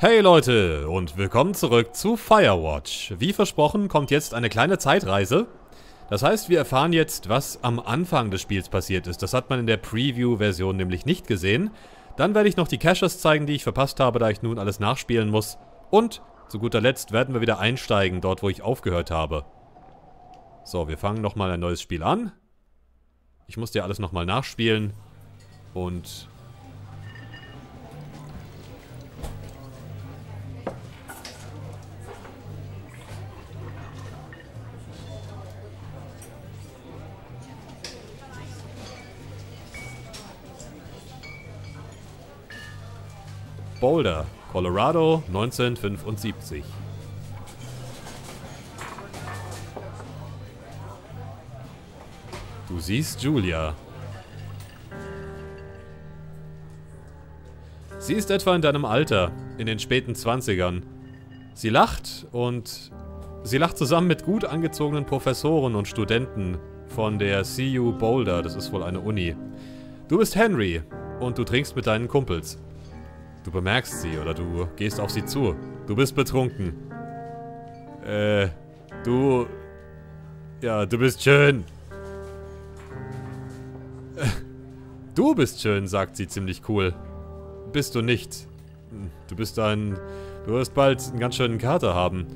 Hey Leute und willkommen zurück zu Firewatch. Wie versprochen kommt jetzt eine kleine Zeitreise. Das heißt, wir erfahren jetzt, was am Anfang des Spiels passiert ist. Das hat man in der Preview-Version nämlich nicht gesehen. Dann werde ich noch die Caches zeigen, die ich verpasst habe, da ich nun alles nachspielen muss. Und zu guter Letzt werden wir wieder einsteigen, dort wo ich aufgehört habe. So, wir fangen nochmal ein neues Spiel an. Ich muss dir alles nochmal nachspielen. Und... Boulder, Colorado, 1975. Du siehst Julia. Sie ist etwa in deinem Alter, in den späten 20ern. Sie lacht und sie lacht zusammen mit gut angezogenen Professoren und Studenten von der CU Boulder, das ist wohl eine Uni. Du bist Henry und du trinkst mit deinen Kumpels. Du bemerkst sie oder du gehst auf sie zu. Du bist betrunken. Ja, du bist schön. Du bist schön, sagt sie ziemlich cool. Bist du nicht. Du wirst bald einen ganz schönen Kater haben.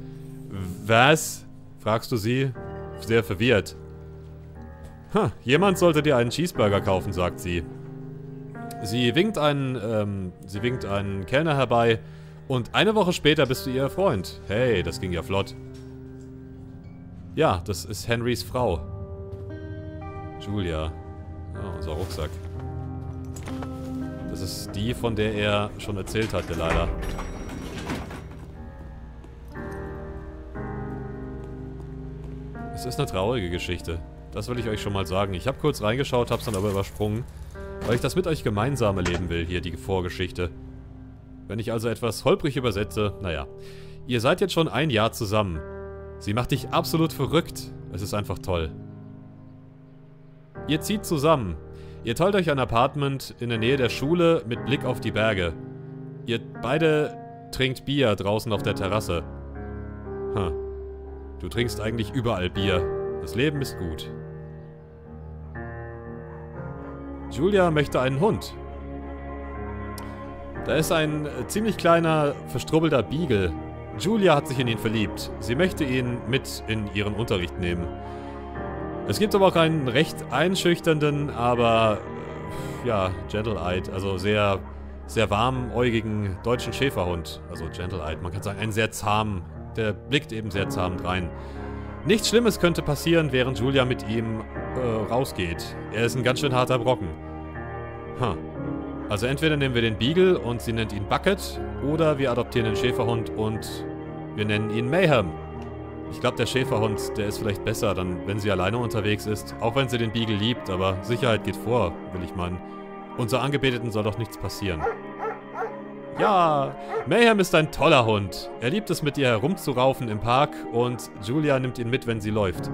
Was? Fragst du sie. Sehr verwirrt. Jemand sollte dir einen Cheeseburger kaufen, sagt sie. Sie winkt einen Kellner herbei und eine Woche später bist du ihr Freund. Hey, das ging ja flott. Ja, das ist Henrys Frau. Julia. Oh, unser Rucksack. Das ist die, von der er schon erzählt hatte, leider. Es ist eine traurige Geschichte. Das will ich euch schon mal sagen. Ich habe kurz reingeschaut, habe es dann aber übersprungen. Weil ich das mit euch gemeinsam erleben will, hier die Vorgeschichte. Wenn ich also etwas holprig übersetze, naja. Ihr seid jetzt schon ein Jahr zusammen. Sie macht dich absolut verrückt. Es ist einfach toll. Ihr zieht zusammen. Ihr teilt euch ein Apartment in der Nähe der Schule mit Blick auf die Berge. Ihr beide trinkt Bier draußen auf der Terrasse. Du trinkst eigentlich überall Bier. Das Leben ist gut. Julia möchte einen Hund. Da ist ein ziemlich kleiner, verstrubbelter Beagle. Julia hat sich in ihn verliebt. Sie möchte ihn mit in ihren Unterricht nehmen. Es gibt aber auch einen recht einschüchternden, aber ja, Gentle-Eyed, also sehr, sehr warmäugigen deutschen Schäferhund. Also Gentle-Eyed, man kann sagen, einen sehr zahmen. Der blickt eben sehr zahm rein. Nichts Schlimmes könnte passieren, während Julia mit ihm rausgeht. Er ist ein ganz schön harter Brocken. Also entweder nehmen wir den Beagle und sie nennt ihn Bucket, oder wir adoptieren den Schäferhund und wir nennen ihn Mayhem. Ich glaube, der Schäferhund, der ist vielleicht besser, dann, wenn sie alleine unterwegs ist. Auch wenn sie den Beagle liebt, aber Sicherheit geht vor, will ich meinen. Unser Angebeteten soll doch nichts passieren. Ja, Mayhem ist ein toller Hund. Er liebt es, mit ihr herumzuraufen im Park und Julia nimmt ihn mit, wenn sie läuft.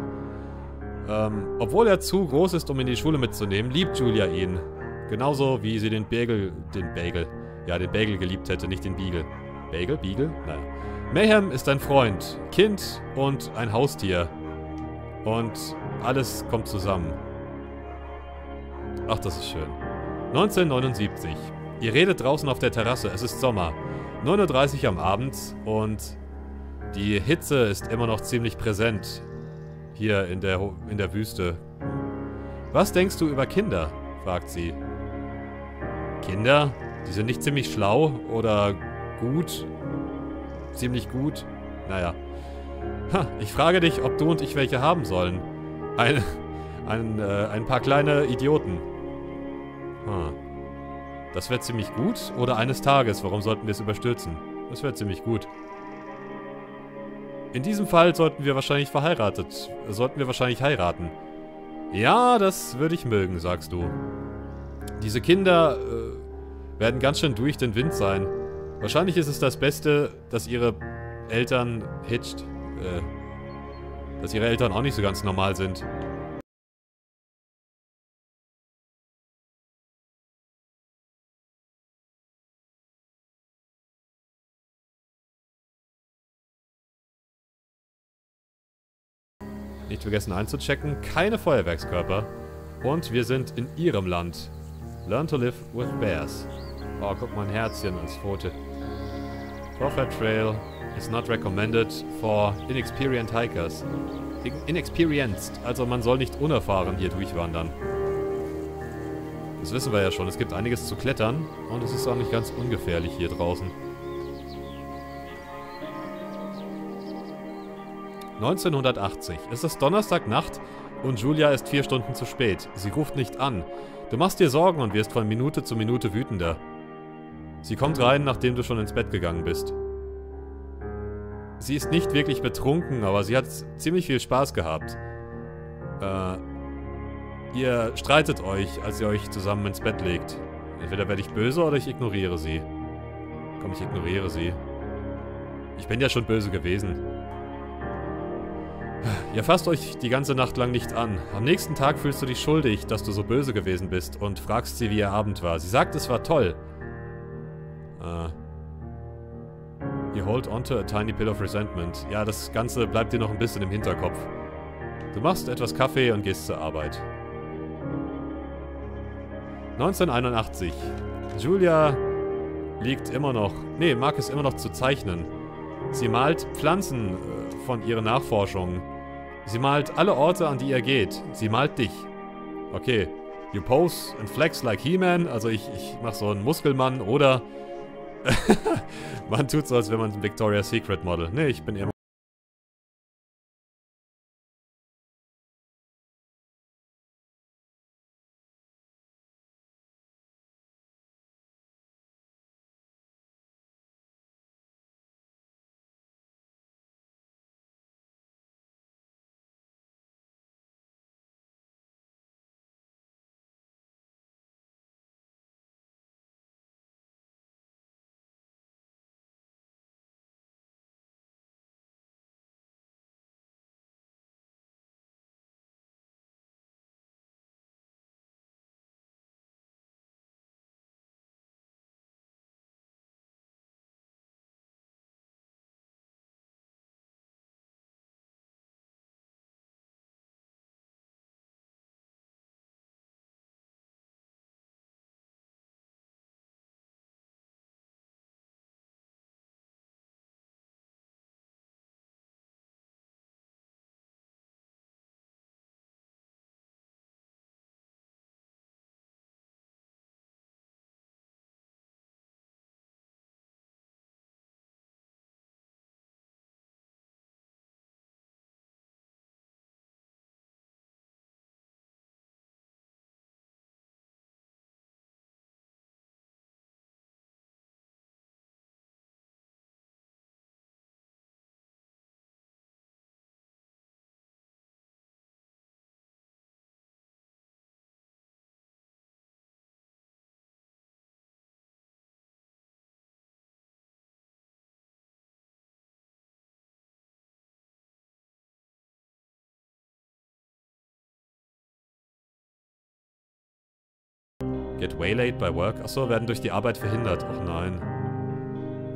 Obwohl er zu groß ist, um ihn in die Schule mitzunehmen, liebt Julia ihn. Genauso wie sie den Bagel geliebt hätte, nicht den Beagle. Beagle? Nein. Mayhem ist ein Freund, Kind und ein Haustier. Und alles kommt zusammen. Ach, das ist schön. 1979. Ihr redet draußen auf der Terrasse, es ist Sommer. 9:30 Uhr am Abend und die Hitze ist immer noch ziemlich präsent. Hier in der Wüste. Was denkst du über Kinder? Fragt sie. Kinder? Die sind nicht ziemlich schlau oder gut? Ziemlich gut? Naja. Ich frage dich, ob du und ich welche haben sollen. Ein paar kleine Idioten. Das wäre ziemlich gut, oder eines Tages, warum sollten wir es überstürzen? Das wäre ziemlich gut. In diesem Fall sollten wir wahrscheinlich heiraten. Ja, das würde ich mögen, sagst du. Diese Kinder werden ganz schön durch den Wind sein. Wahrscheinlich ist es das Beste, dass ihre Eltern dass ihre Eltern auch nicht so ganz normal sind. Nicht vergessen einzuchecken. Keine Feuerwerkskörper. Und wir sind in ihrem Land. Learn to live with bears. Oh, guck mal ein Herzchen als Pfote. Profit Trail is not recommended for inexperienced hikers. Inexperienced. Also man soll nicht unerfahren hier durchwandern. Das wissen wir ja schon. Es gibt einiges zu klettern. Und es ist auch nicht ganz ungefährlich hier draußen. 1980. Es ist Donnerstagnacht und Julia ist 4 Stunden zu spät. Sie ruft nicht an. Du machst dir Sorgen und wirst von Minute zu Minute wütender. Sie kommt rein, nachdem du schon ins Bett gegangen bist. Sie ist nicht wirklich betrunken, aber sie hat ziemlich viel Spaß gehabt. Ihr streitet euch, als ihr euch zusammen ins Bett legt. Entweder werde ich böse oder ich ignoriere sie. Komm, ich ignoriere sie. Ich bin ja schon böse gewesen. Ihr fasst euch die ganze Nacht lang nicht an. Am nächsten Tag fühlst du dich schuldig, dass du so böse gewesen bist und fragst sie, wie ihr Abend war. Sie sagt, es war toll. You hold onto a tiny pill of resentment. Ja, das Ganze bleibt dir noch ein bisschen im Hinterkopf. Du machst etwas Kaffee und gehst zur Arbeit. 1981. Julia liegt immer noch... Nee, mag es immer noch zu zeichnen. Sie malt Pflanzen von ihren Nachforschungen. Sie malt alle Orte, an die ihr geht. Sie malt dich. Okay. You pose and flex like He-Man. Also ich mach so einen Muskelmann oder... man tut so, als wenn man ein Victoria's Secret Model. Nee, ich bin immer... Get waylaid by work. Achso, werden durch die Arbeit verhindert. Och nein.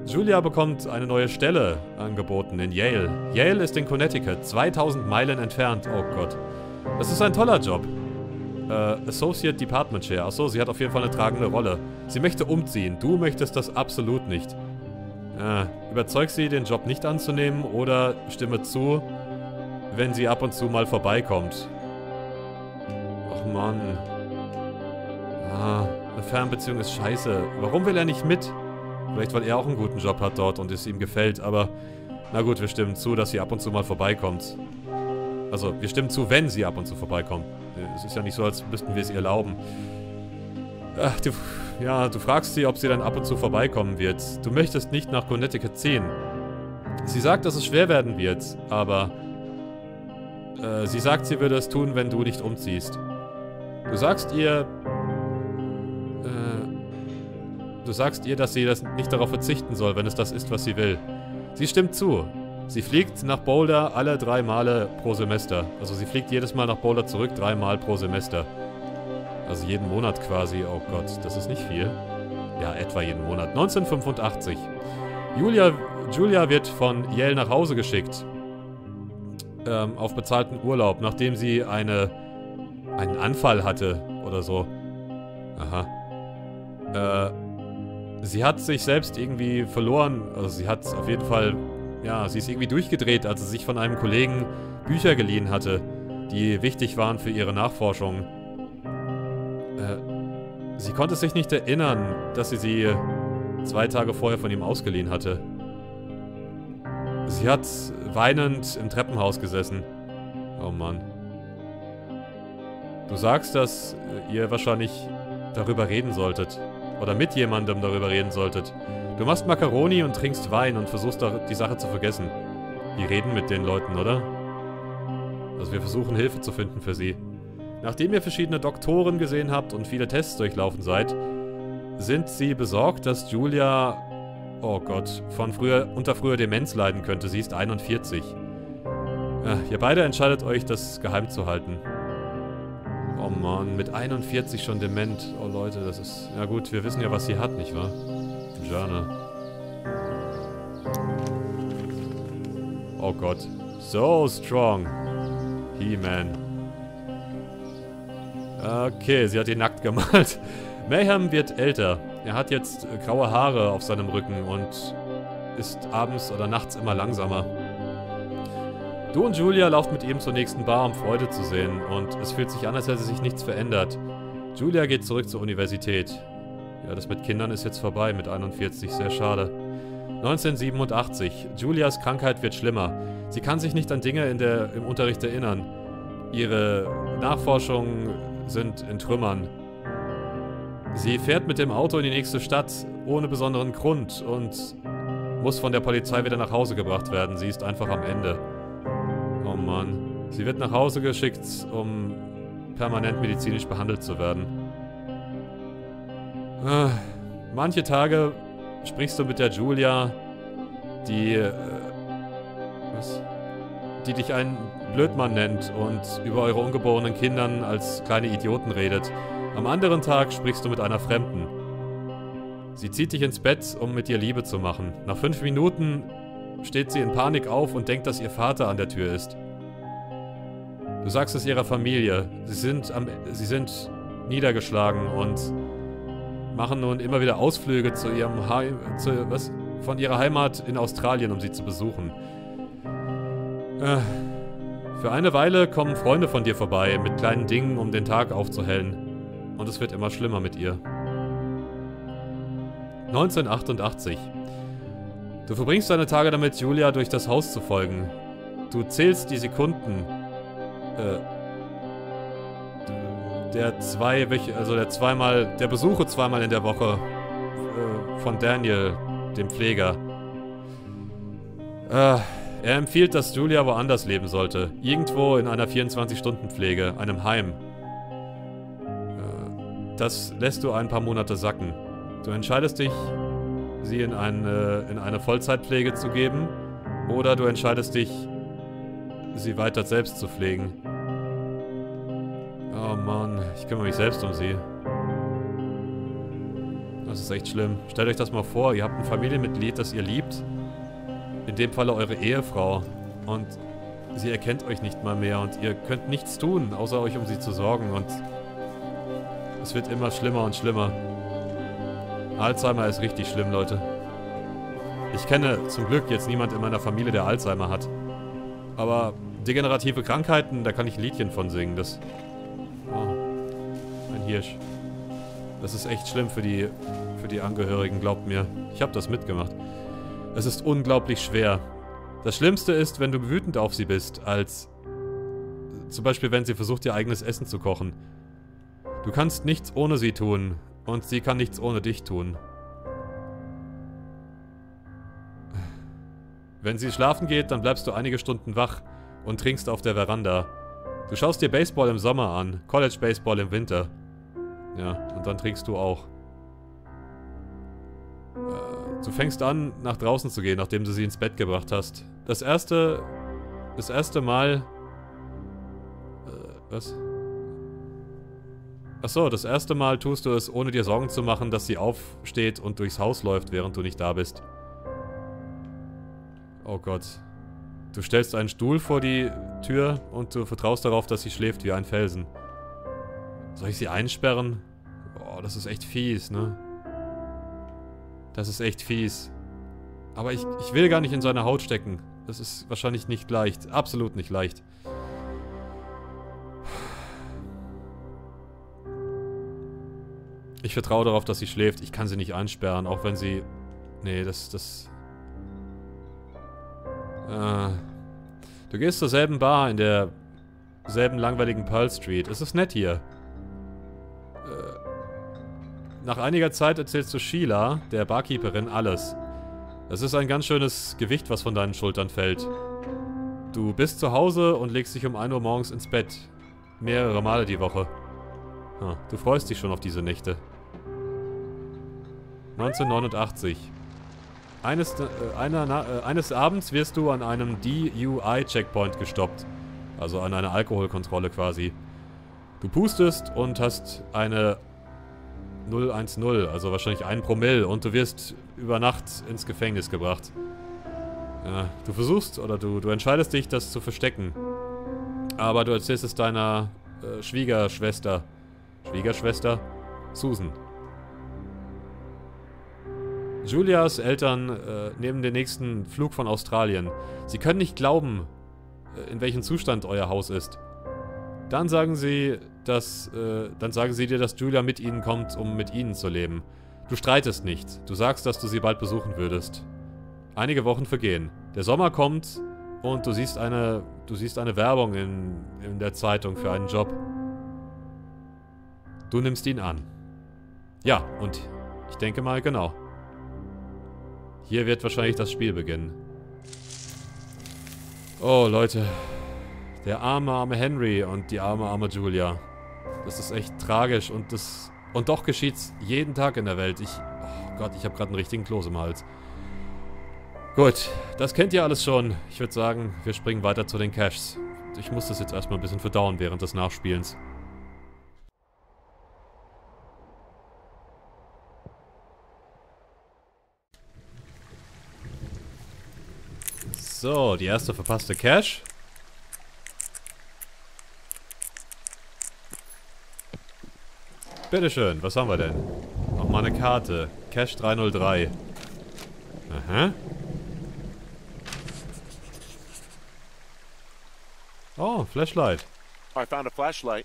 Julia bekommt eine neue Stelle angeboten in Yale. Yale ist in Connecticut, 2000 Meilen entfernt. Oh Gott. Das ist ein toller Job. Associate Department Chair. Achso, sie hat auf jeden Fall eine tragende Rolle. Sie möchte umziehen. Du möchtest das absolut nicht. Überzeug sie, den Job nicht anzunehmen oder stimme zu, wenn sie ab und zu mal vorbeikommt. Och Mann. Ah, eine Fernbeziehung ist scheiße. Warum will er nicht mit? Vielleicht, weil er auch einen guten Job hat dort und es ihm gefällt, aber... Na gut, wir stimmen zu, dass sie ab und zu mal vorbeikommt. Also, wir stimmen zu, wenn sie ab und zu vorbeikommt. Es ist ja nicht so, als müssten wir es ihr erlauben. Ach, du fragst sie, ob sie dann ab und zu vorbeikommen wird. Du möchtest nicht nach Connecticut ziehen. Sie sagt, dass es schwer werden wird, aber... sie sagt, sie würde es tun, wenn du nicht umziehst. Du sagst ihr... Du sagst ihr, dass sie das nicht darauf verzichten soll, wenn es das ist, was sie will. Sie stimmt zu. Sie fliegt nach Boulder alle 3 Male pro Semester. Also sie fliegt jedes Mal nach Boulder zurück, 3 Mal pro Semester. Also jeden Monat quasi. Oh Gott, das ist nicht viel. Ja, etwa jeden Monat. 1985. Julia wird von Yale nach Hause geschickt. auf bezahlten Urlaub, nachdem sie einen Anfall hatte oder so. Aha. Sie hat sich selbst irgendwie verloren. Also sie hat auf jeden Fall... Ja, sie ist irgendwie durchgedreht, als sie sich von einem Kollegen Bücher geliehen hatte, die wichtig waren für ihre Nachforschungen. Sie konnte sich nicht erinnern, dass sie sie 2 Tage vorher von ihm ausgeliehen hatte. Sie hat weinend im Treppenhaus gesessen. Oh Mann. Du sagst, dass ihr wahrscheinlich darüber reden solltet. Oder mit jemandem darüber reden solltet. Du machst Macaroni und trinkst Wein und versuchst die Sache zu vergessen. Wir reden mit den Leuten, oder? Also wir versuchen Hilfe zu finden für sie. Nachdem ihr verschiedene Doktoren gesehen habt und viele Tests durchlaufen seid, sind sie besorgt, dass Julia, oh Gott, unter früher Demenz leiden könnte. Sie ist 41. Ihr beide entscheidet euch, das geheim zu halten. Oh Mann, mit 41 schon dement. Oh Leute, das ist... Ja gut, wir wissen ja, was sie hat, nicht wahr? Jana. Oh Gott. So strong. He-Man. Okay, sie hat ihn nackt gemalt. Mayhem wird älter. Er hat jetzt graue Haare auf seinem Rücken und ist abends oder nachts immer langsamer. Du und Julia lauft mit ihm zur nächsten Bar, um Freude zu sehen. Und es fühlt sich an, als hätte sich nichts verändert. Julia geht zurück zur Universität. Ja, das mit Kindern ist jetzt vorbei, mit 41, sehr schade. 1987. Julias Krankheit wird schlimmer. Sie kann sich nicht an Dinge im Unterricht erinnern. Ihre Nachforschungen sind in Trümmern. Sie fährt mit dem Auto in die nächste Stadt, ohne besonderen Grund, und muss von der Polizei wieder nach Hause gebracht werden. Sie ist einfach am Ende. Oh Mann. Sie wird nach Hause geschickt, um permanent medizinisch behandelt zu werden. Manche Tage sprichst du mit der Julia, die... die dich einen Blödmann nennt und über eure ungeborenen Kindern als kleine Idioten redet. Am anderen Tag sprichst du mit einer Fremden. Sie zieht dich ins Bett, um mit dir Liebe zu machen. Nach 5 Minuten steht sie in Panik auf und denkt, dass ihr Vater an der Tür ist. Du sagst es ihrer Familie. Sie sind niedergeschlagen und machen nun immer wieder Ausflüge zu ihrem von ihrer Heimat in Australien, um sie zu besuchen. Für eine Weile kommen Freunde von dir vorbei mit kleinen Dingen, um den Tag aufzuhellen. Und es wird immer schlimmer mit ihr. 1988. Du verbringst deine Tage damit, Julia durch das Haus zu folgen. Du zählst die Sekunden. Der Besuche zweimal in der Woche. Von Daniel, dem Pfleger. Er empfiehlt, dass Julia woanders leben sollte. Irgendwo in einer 24-Stunden-Pflege, einem Heim. Das lässt du ein paar Monate sacken. Du entscheidest dich, sie in eine Vollzeitpflege zu geben, oder du entscheidest dich, sie weiter selbst zu pflegen. Oh Mann, ich kümmere mich selbst um sie. Das ist echt schlimm. Stellt euch das mal vor, ihr habt ein Familienmitglied, das ihr liebt. In dem Falle eure Ehefrau. Und sie erkennt euch nicht mal mehr und ihr könnt nichts tun, außer euch um sie zu sorgen, und... Es wird immer schlimmer und schlimmer. Alzheimer ist richtig schlimm, Leute. Ich kenne zum Glück jetzt niemanden in meiner Familie, der Alzheimer hat. Aber degenerative Krankheiten, da kann ich ein Liedchen von singen. Das... Oh, ein Hirsch. Das ist echt schlimm für die Angehörigen, glaubt mir. Ich habe das mitgemacht. Es ist unglaublich schwer. Das Schlimmste ist, wenn du wütend auf sie bist, als... Zum Beispiel, wenn sie versucht, ihr eigenes Essen zu kochen. Du kannst nichts ohne sie tun, und sie kann nichts ohne dich tun. Wenn sie schlafen geht, dann bleibst du einige Stunden wach und trinkst auf der Veranda. Du schaust dir Baseball im Sommer an, College Baseball im Winter. Ja, und dann trinkst du auch. Du fängst an, nach draußen zu gehen, nachdem du sie ins Bett gebracht hast. Das erste Mal... Was? Achso, das erste Mal tust du es, ohne dir Sorgen zu machen, dass sie aufsteht und durchs Haus läuft, während du nicht da bist. Oh Gott. Du stellst einen Stuhl vor die Tür und du vertraust darauf, dass sie schläft wie ein Felsen. Soll ich sie einsperren? Boah, das ist echt fies, ne? Das ist echt fies. Aber ich will gar nicht in seine Haut stecken. Das ist wahrscheinlich nicht leicht. Absolut nicht leicht. Ich vertraue darauf, dass sie schläft. Ich kann sie nicht einsperren, auch wenn sie... Nee, das... Du gehst zur selben Bar in der selben langweiligen Pearl Street. Es ist nett hier. Nach einiger Zeit erzählst du Sheila, der Barkeeperin, alles. Es ist ein ganz schönes Gewicht, was von deinen Schultern fällt. Du bist zu Hause und legst dich um 1 Uhr morgens ins Bett. Mehrere Male die Woche. Du freust dich schon auf diese Nächte. 1989. Eines Abends wirst du an einem DUI-Checkpoint gestoppt. Also an einer Alkoholkontrolle quasi. Du pustest und hast eine 0,10, also wahrscheinlich 1 Promille, und du wirst über Nacht ins Gefängnis gebracht. Ja, du versuchst, oder du entscheidest dich, das zu verstecken. Aber du erzählst es deiner Schwiegerschwester. Schwiegerschwester? Susan. Julias Eltern nehmen den nächsten Flug von Australien. Sie können nicht glauben, in welchem Zustand euer Haus ist. Dann sagen sie, dass Julia mit ihnen kommt, um mit ihnen zu leben. Du streitest nicht. Du sagst, dass du sie bald besuchen würdest. Einige Wochen vergehen. Der Sommer kommt und du siehst eine Werbung in der Zeitung für einen Job. Du nimmst ihn an. Ja, und ich denke mal, genau. Hier wird wahrscheinlich das Spiel beginnen. Oh, Leute. Der arme, arme Henry und die arme, arme Julia. Das ist echt tragisch und das... Und doch geschieht's jeden Tag in der Welt. Oh Gott, ich habe gerade einen richtigen Kloß im Hals. Gut, das kennt ihr alles schon. Ich würde sagen, wir springen weiter zu den Caches. Ich muss das jetzt erstmal ein bisschen verdauen während des Nachspielens. So, die erste verpasste Cache. Bitteschön, was haben wir denn? Nochmal eine Karte. Cache 303. Aha. Oh, Flashlight. I found a flashlight.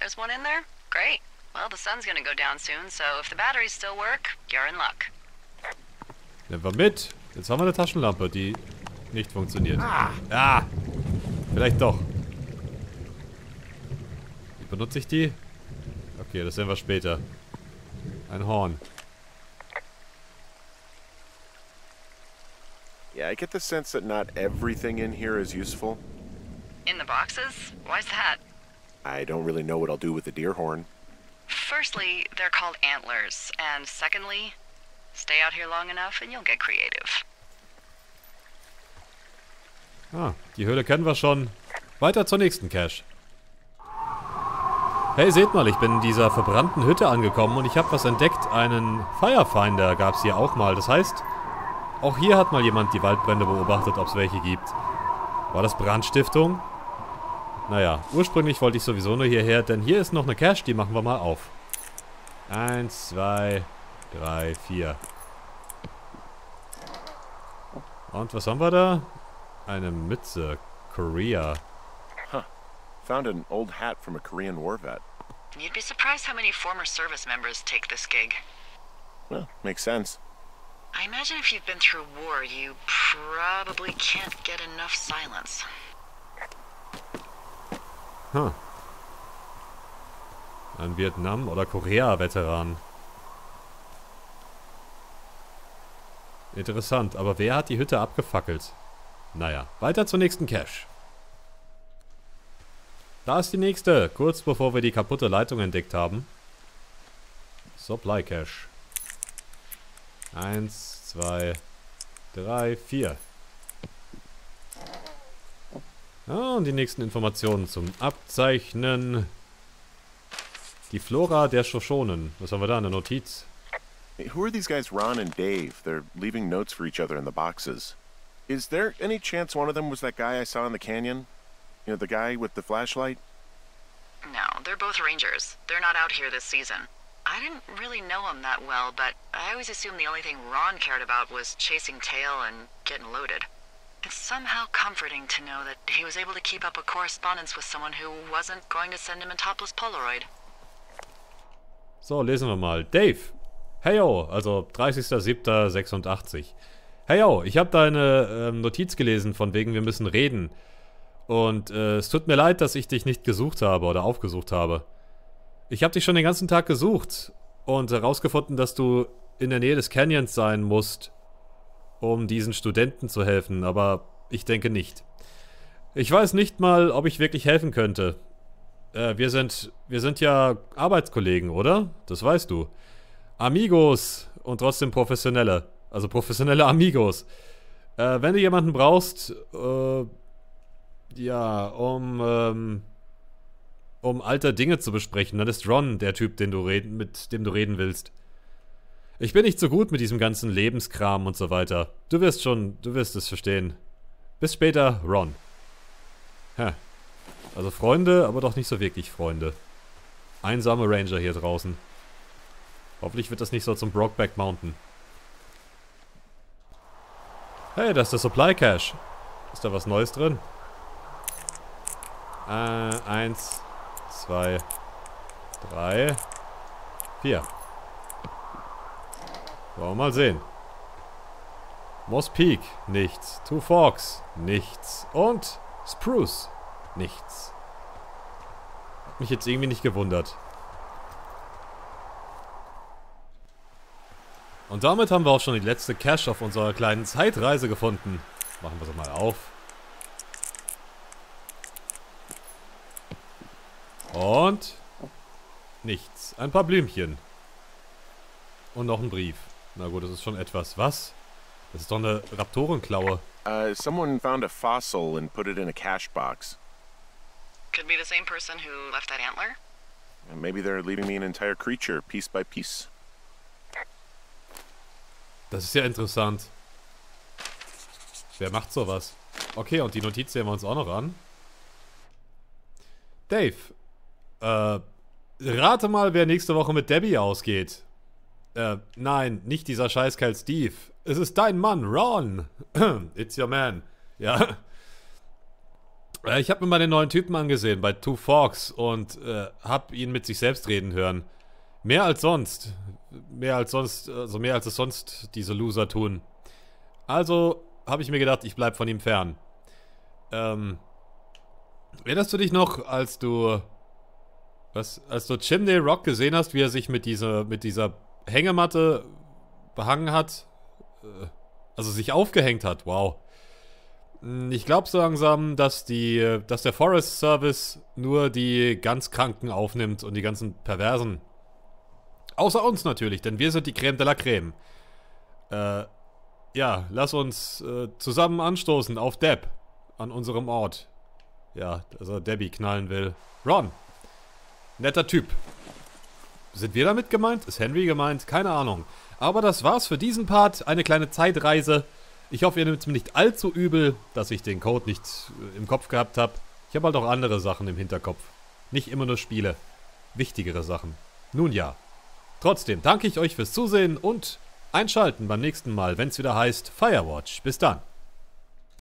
There's one in there? Great. Well, the sun's gonna go down soon, so if the batteries still work, you're in luck. Nehmen wir mit. Jetzt haben wir eine Taschenlampe, die... nicht funktioniert. Ah! Vielleicht doch. Wie benutze ich die? Okay, das sehen wir später. Ein Horn. Yeah, I get the sense that not everything in here is useful. In the boxes? Why's that? I don't really know what I'll do with the deer horn. Firstly, they're called antlers, and secondly, stay out here long enough and you'll get creative. Ah, die Höhle kennen wir schon. Weiter zur nächsten Cache. Hey, seht mal, ich bin in dieser verbrannten Hütte angekommen und ich habe was entdeckt. Einen Firefinder gab es hier auch mal. Das heißt, auch hier hat mal jemand die Waldbrände beobachtet, ob es welche gibt. War das Brandstiftung? Naja, ursprünglich wollte ich sowieso nur hierher, denn hier ist noch eine Cache, die machen wir mal auf. 1, 2, 3, 4. Und was haben wir da? Eine Mütze. Korea. Huh. Found an old hat from a Korean war vet. You'd be surprised how many former service members take this gig. Well, makes sense. I imagine if you've been through war, you probably can't get enough silence. Huh. Ein Vietnam- oder Korea-Veteran. Interessant, aber wer hat die Hütte abgefackelt? Naja, weiter zur nächsten Cache. Da ist die nächste, kurz bevor wir die kaputte Leitung entdeckt haben. Supply Cache. 1, 2, 3, 4. Ah, und die nächsten Informationen zum Abzeichnen. Die Flora der Shoshonen. Was haben wir da? Eine Notiz. Who are these guys, Ron and Dave? They're leaving notes for each other in the boxes. Is there any chance one of them was that guy I saw in the canyon? You know, the guy with the flashlight? No, they're both rangers. They're not out here this season. I didn't really know him that well, but I always assumed the only thing Ron cared about was chasing tail and getting loaded. It's somehow comforting to know that he was able to keep up a correspondence with someone who wasn't going to send him a topless Polaroid. So, lesen wir mal. Dave! Heyo, also 30.07.86. Heyo, ich habe deine Notiz gelesen, von wegen wir müssen reden. Und es tut mir leid, dass ich dich nicht gesucht habe oder aufgesucht habe. Ich habe dich schon den ganzen Tag gesucht und herausgefunden, dass du in der Nähe des Canyons sein musst, um diesen Studenten zu helfen, aber ich denke nicht. Ich weiß nicht mal, ob ich wirklich helfen könnte. Wir sind ja Arbeitskollegen, oder? Das weißt du. Amigos und trotzdem Professionelle. Also professionelle Amigos. Wenn du jemanden brauchst, ja, um alte Dinge zu besprechen, dann ist Ron der Typ, mit dem du reden willst. Ich bin nicht so gut mit diesem ganzen Lebenskram und so weiter. Du wirst es verstehen. Bis später, Ron. Hä. Also Freunde, aber doch nicht so wirklich Freunde. Einsame Ranger hier draußen. Hoffentlich wird das nicht so zum Brokeback Mountain. Hey, das ist der Supply Cache. Ist da was Neues drin? 1, 2, 3, 4. Wollen wir mal sehen. Moss Peak, nichts. Two Forks, nichts. Und Spruce, nichts. Hat mich jetzt irgendwie nicht gewundert. Und damit haben wir auch schon die letzte Cache auf unserer kleinen Zeitreise gefunden. Machen wir sie mal auf. Und nichts. Ein paar Blümchen. Und noch ein Brief. Na gut, das ist schon etwas. Was? Das ist doch eine Raptorenklaue. Someone found a fossil and put it in a cash box. Could be the same person who left that antler. And maybe they're leaving me an entire creature, piece by piece. Das ist ja interessant. Wer macht sowas? Okay, und die Notiz sehen wir uns auch noch an. Dave. Rate mal, wer nächste Woche mit Debbie ausgeht. Nein, nicht dieser Scheißkerl Steve. Es ist dein Mann, Ron. It's your man. Ja. Ich habe mir mal den neuen Typen angesehen bei Two Forks und habe ihn mit sich selbst reden hören. Mehr als sonst. Also mehr als es sonst diese Loser tun. Also habe ich mir gedacht, ich bleib von ihm fern. Erinnerst du dich noch, als du Chimney Rock gesehen hast, wie er sich mit dieser Hängematte behangen hat? Also sich aufgehängt hat, wow. Ich glaube so langsam, dass der Forest Service nur die ganz Kranken aufnimmt und die ganzen Perversen. Außer uns natürlich, denn wir sind die Creme de la Creme. Ja, lass uns zusammen anstoßen auf Deb. An unserem Ort. Ja, dass er Debbie knallen will. Ron. Netter Typ. Sind wir damit gemeint? Ist Henry gemeint? Keine Ahnung. Aber das war's für diesen Part. Eine kleine Zeitreise. Ich hoffe, ihr nehmt es mir nicht allzu übel, dass ich den Code nicht im Kopf gehabt habe. Ich habe halt auch andere Sachen im Hinterkopf. Nicht immer nur Spiele. Wichtigere Sachen. Nun ja. Trotzdem danke ich euch fürs Zusehen und Einschalten beim nächsten Mal, wenn es wieder heißt Firewatch. Bis dann.